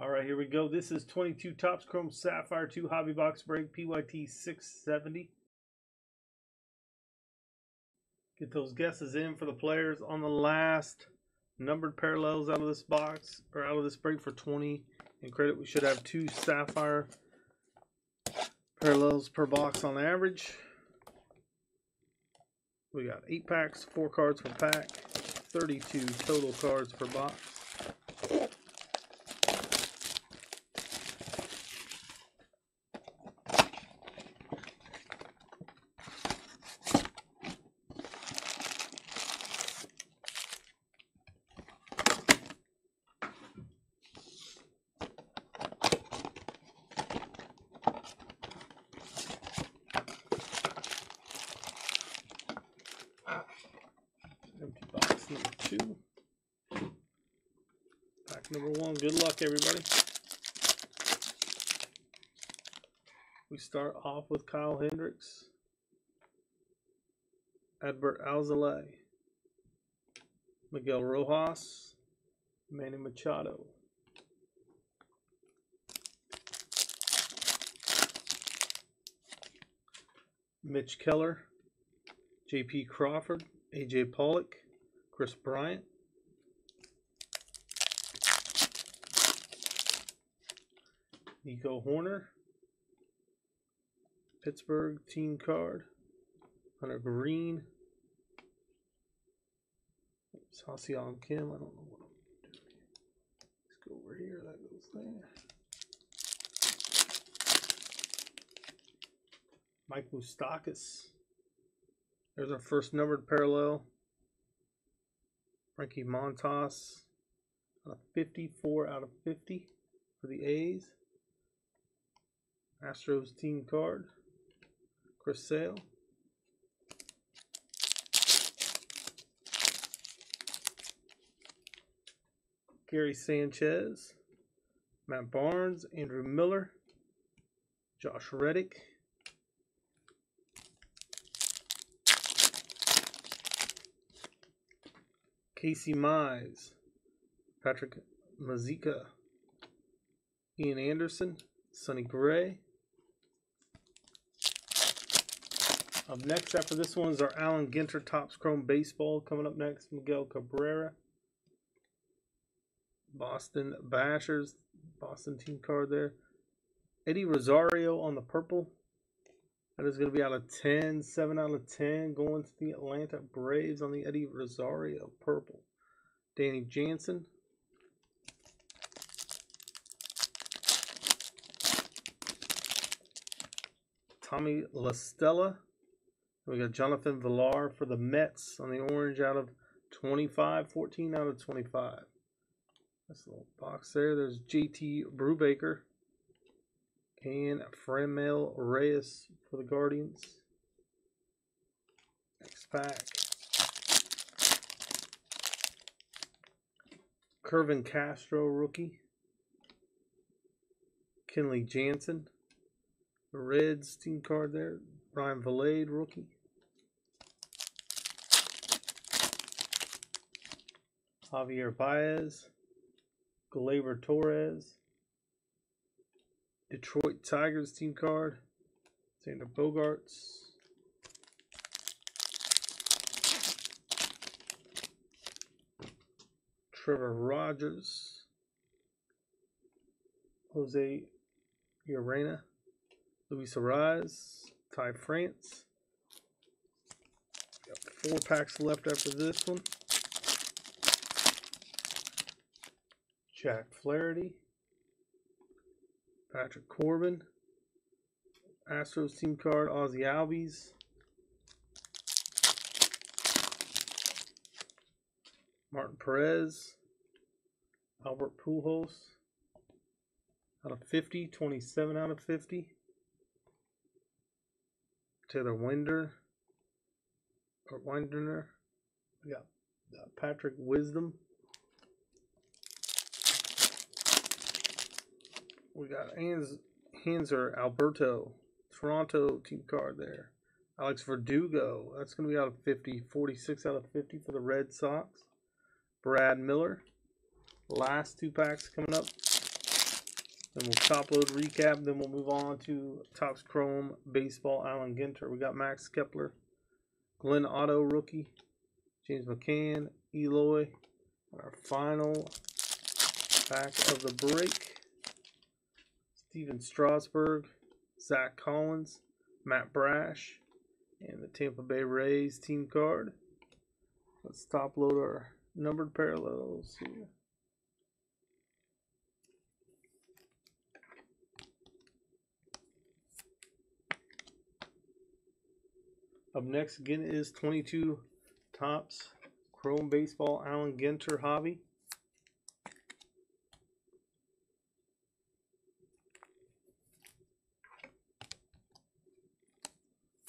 All right, here we go. This is 22 Topps Chrome Sapphire 2 Hobby Box Break, PYT 670. Get those guesses in for the players on the last numbered parallels out of this box, or out of this break for 20. And credit, we should have 2 Sapphire parallels per box on average. We got 8 packs, 4 cards per pack, 32 total cards per box. Number 2. Pack number 1. Good luck, everybody. We start off with Kyle Hendricks, Albert Alzolay, Miguel Rojas, Manny Machado. Mitch Keller, J.P. Crawford, A.J. Pollock, Chris Bryant, Nico Horner, Pittsburgh team card, Hunter Green, Saucy on Kim. I don't know what I'm doing. Let's go over here. That goes there. Mike Moustakas. There's our first numbered parallel. Frankie Montas, 54 out of 50 for the A's. Astros team card, Chris Sale. Gary Sanchez, Matt Barnes, Andrew Miller, Josh Reddick. Casey Mize, Patrick Mazika, Ian Anderson, Sonny Gray. Up next after this one is our Allen Ginter Topps Chrome Baseball. Coming up next, Miguel Cabrera. Boston Bashers, Boston team card there. Eddie Rosario on the purple. That is going to be out of 10, 7 out of 10, going to the Atlanta Braves on the Eddie Rosario purple. Danny Jansen. Tommy Lastella. We got Jonathan Villar for the Mets on the orange out of 25, 14 out of 25. That's a little box there. There's JT Brubaker. And Framel Reyes for the Guardians. Next pack. Kervin Castro, rookie. Kenley Jansen. The Reds team card there. Brian Valade, rookie. Javier Baez. Gleyber Torres. Detroit Tigers team card, Xander Bogarts. Trevor Rogers. Jose Urena. Luis Ariz. Ty France. Got 4 packs left after this one. Jack Flaherty. Patrick Corbin, Astros team card, Ozzy Albies, Martin Perez, Albert Pujols, out of 50, 27 out of 50, Taylor Winder, or Winderner, we got Patrick Wisdom. We got Hanser Alberto, Toronto team card there. Alex Verdugo, that's going to be out of 50, 46 out of 50 for the Red Sox. Brad Miller, last 2 packs coming up. Then we'll top load recap. Then we'll move on to Topps Chrome Baseball Allen Ginter. We got Max Kepler, Glenn Otto rookie, James McCann, Eloy. And our final pack of the break. Steven Strasburg, Zach Collins, Matt Brash, and the Tampa Bay Rays team card. Let's top load our numbered parallels here. Up next again is 22 Topps Chrome Baseball Allen Ginter Hobby.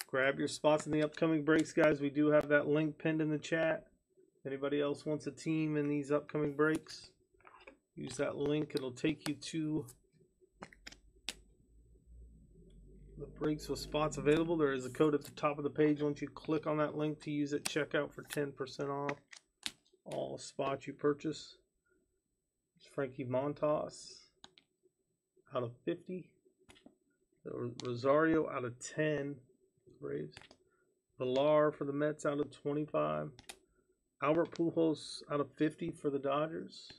Grab your spots in the upcoming breaks, guys. We do have that link pinned in the chat. If anybody else wants a team in these upcoming breaks, use that link. It'll take you to the breaks with spots available. There is a code at the top of the page. Once you click on that link to use at checkout for 10% off all spots you purchase. There's Frankie Montas out of 50. Rosario out of 10. Braves. Villar for the Mets out of 25. Albert Pujols out of 50 for the Dodgers.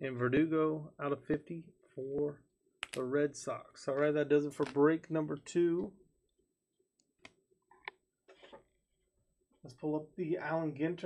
And Verdugo out of 50 for the Red Sox. All right, that does it for break number 2. Let's pull up the Allen Ginter.